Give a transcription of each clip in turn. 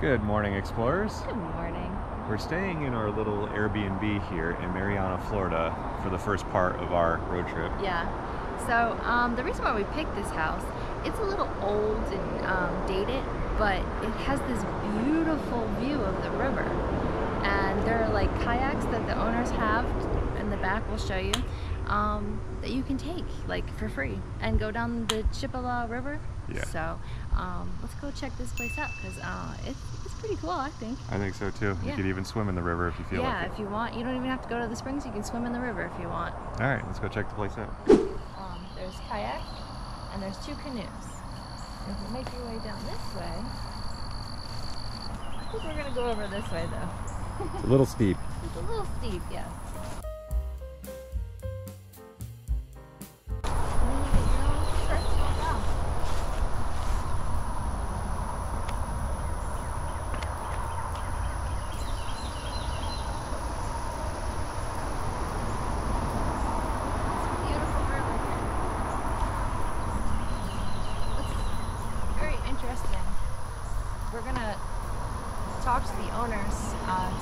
Good morning, explorers. Good morning. We're staying in our little Airbnb here in Marianna, Florida for the first part of our road trip. Yeah. So the reason why we picked this house, it's a little old and dated, but it has this beautiful view of the river. And there are like kayaks that the owners have in the back, we'll show you, that you can take like for free and go down the Chipola River. Yeah. So let's go check this place out because it's pretty cool, I think. I think so too. Yeah. You could even swim in the river if you feel like it. Yeah, if you want. You don't even have to go to the springs. You can swim in the river if you want. All right, let's go check the place out. There's kayak and there's two canoes. If you make your way down this way, I think we're going to go over this way though. It's a little steep. It's a little steep, yes. We're going to talk to the owners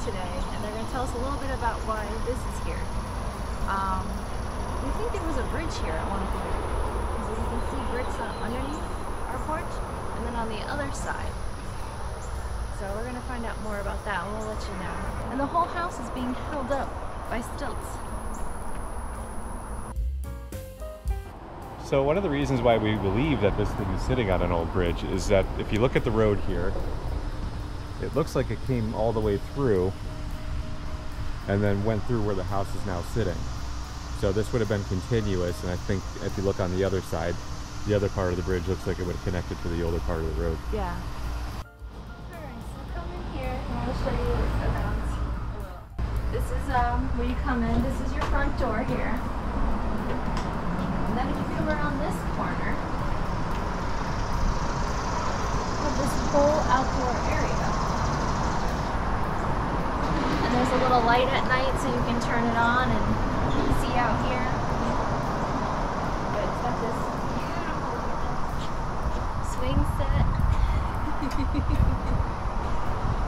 today, and they're going to tell us a little bit about why this is here. We think there was a bridge here at one point, because you can see bricks underneath our porch, and then on the other side. So we're going to find out more about that, and we'll let you know. And the whole house is being held up by stilts. So one of the reasons why we believe that this thing is sitting on an old bridge is that if you look at the road here, it looks like it came all the way through and then went through where the house is now sitting. So this would have been continuous, and I think if you look on the other side, the other part of the bridge looks like it would have connected to the older part of the road. Yeah. Alright, so come in here and I'll show you about. This is when you come in, this is your front door here. Then if you go around this corner, you have this whole outdoor area. And there's a little light at night so you can turn it on and see out here. But it's got this beautiful swing set.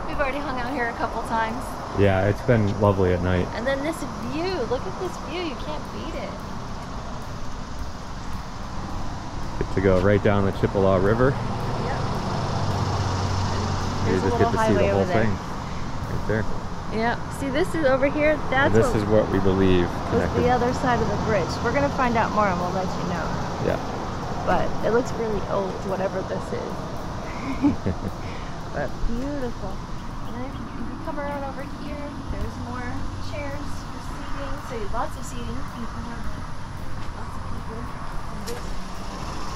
We've already hung out here a couple times. Yeah, it's been lovely at night. And then this view, look at this view, you can't beat it. To go right down the Chipola River. Yep. You just get to see the whole thing. Right there. Yeah. See, this is over here. That's this is what we believe was the other side of the bridge. We're going to find out more and we'll let you know. Yeah. But it looks really old, whatever this is. But beautiful. And then if you come around over here, there's more chairs for seating. So lots of seating. You can have lots of people.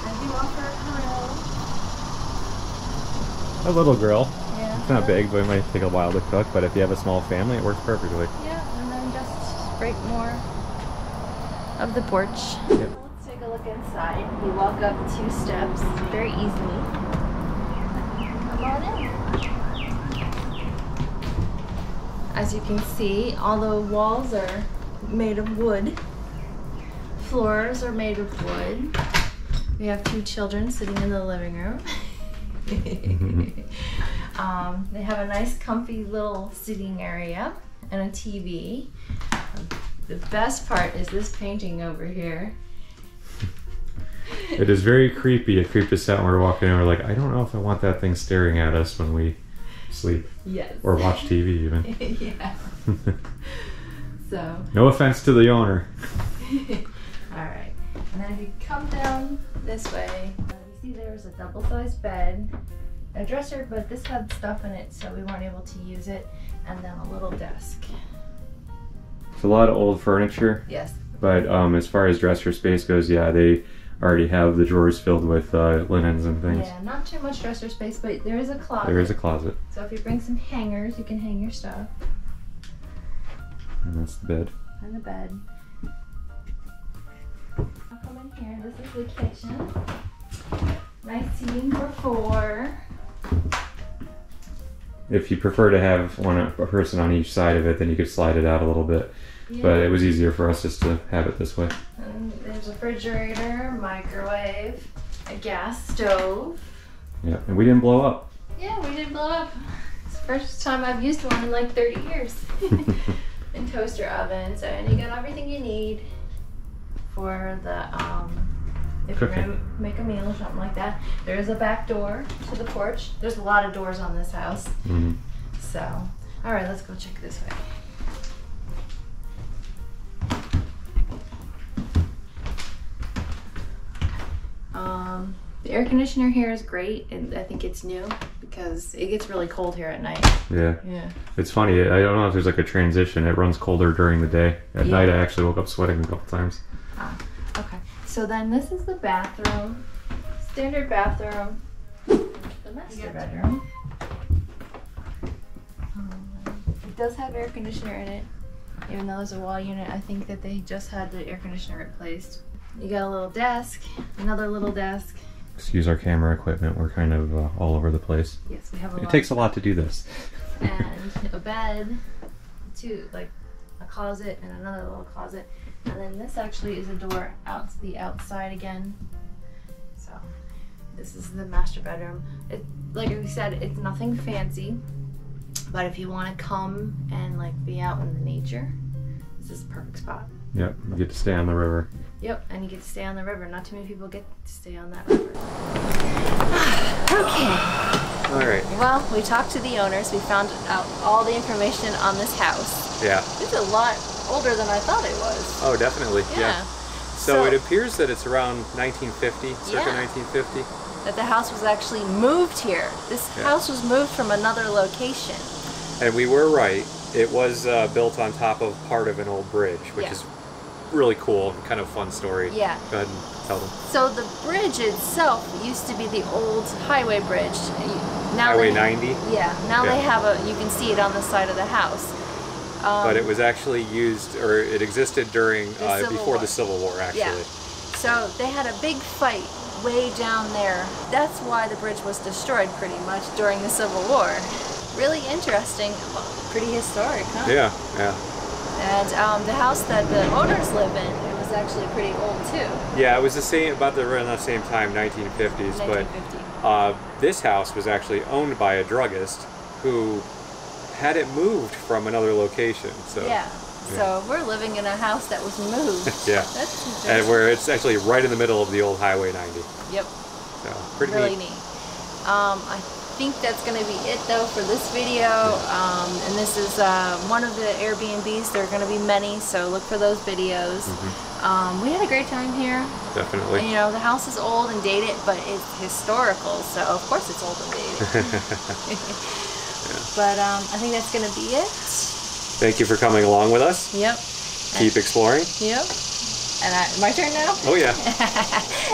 And you offer a grill. A little grill. Yeah. It's not big, but it might take a while to cook, but if you have a small family, it works perfectly. Yeah, and then just break more of the porch. Yep. Let's take a look inside. You walk up 2 steps, very easily. Come on in. As you can see, all the walls are made of wood. Floors are made of wood. We have 2 children sitting in the living room. They have a nice comfy little sitting area and a TV. The best part is this painting over here. It is very creepy. It creeped us out when we were walking in. We're like, I don't know if I want that thing staring at us when we sleep. Yes. Or watch TV even. Yeah. So. No offense to the owner. All right. And then if you come down this way, you see there's a double-sized bed, a dresser, but this had stuff in it, so we weren't able to use it, and then a little desk. It's a lot of old furniture. Yes. But as far as dresser space goes, yeah, they already have the drawers filled with linens and things. Yeah, not too much dresser space, but there is a closet. There is a closet. So if you bring some hangers, you can hang your stuff. And that's the bed. And the bed. Here, this is the kitchen. Nice seating for 4. If you prefer to have a person on each side of it, then you could slide it out a little bit. Yeah. But it was easier for us just to have it this way. And there's a refrigerator, microwave, a gas stove. Yeah, and we didn't blow up. Yeah, we did blow up. It's the first time I've used one in like 30 years. And toaster oven. So, and you got everything you need for the, if you're going to make a meal or something like that. There is a back door to the porch. There's a lot of doors on this house. Mm-hmm. So, all right, let's go check this way. The air conditioner here is great, and I think it's new because it gets really cold here at night. Yeah. Yeah. It's funny. I don't know if there's like a transition. It runs colder during the day. At night, I actually woke up sweating a couple times. Ah, okay. So then this is the bathroom. Standard bathroom. The master bedroom. It does have air conditioner in it. Even though there's a wall unit, I think that they just had the air conditioner replaced. You got a little desk, another little desk. Excuse our camera equipment, we're kind of all over the place. Yes, we have a lot. It takes a lot to do this. And a bed, two, like a closet and another little closet. And then this actually is a door out to the outside again. So this is the master bedroom. It, like we said, it's nothing fancy, but if you want to come and like be out in the nature, this is the perfect spot. Yep, you get to stay on the river. Yep, and you get to stay on the river. Not too many people get to stay on that river. Okay. All right. Well, we talked to the owners. We found out all the information on this house. Yeah. It's a lot older than I thought it was. Oh, definitely. Yeah. So it appears that it's around 1950, circa 1950. That the house was actually moved here. This house was moved from another location. And we were right. It was built on top of part of an old bridge, which is really cool and kind of fun story. Yeah. Go ahead and tell them. So the bridge itself used to be the old highway bridge. Now Highway 90? Yeah. Now they have a, you can see it on the side of the house. But it was actually used, or it existed during, before the Civil War actually. Yeah. So they had a big fight way down there. That's why the bridge was destroyed pretty much during the Civil War. Really interesting, pretty historic, huh? Yeah, yeah. And the house that the owners live in, it was actually pretty old too. Yeah, it was the same, about the same time, 1950s. 1950. But this house was actually owned by a druggist who had it moved from another location. So so we're living in a house that was moved. That's interesting. And where it's actually right in the middle of the old Highway 90. Yep. So pretty neat. I think that's going to be it though for this video, and this is one of the Airbnbs. There are going to be many, so look for those videos. We had a great time here. Definitely. And, you know, the house is old and dated, but it's historical, so of course it's old and dated. But I think that's going to be it. Thank you for coming along with us. Yep. Keep exploring. Yep. And my turn now? Oh yeah.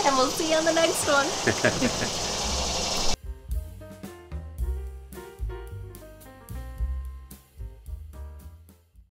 And we'll see you on the next one.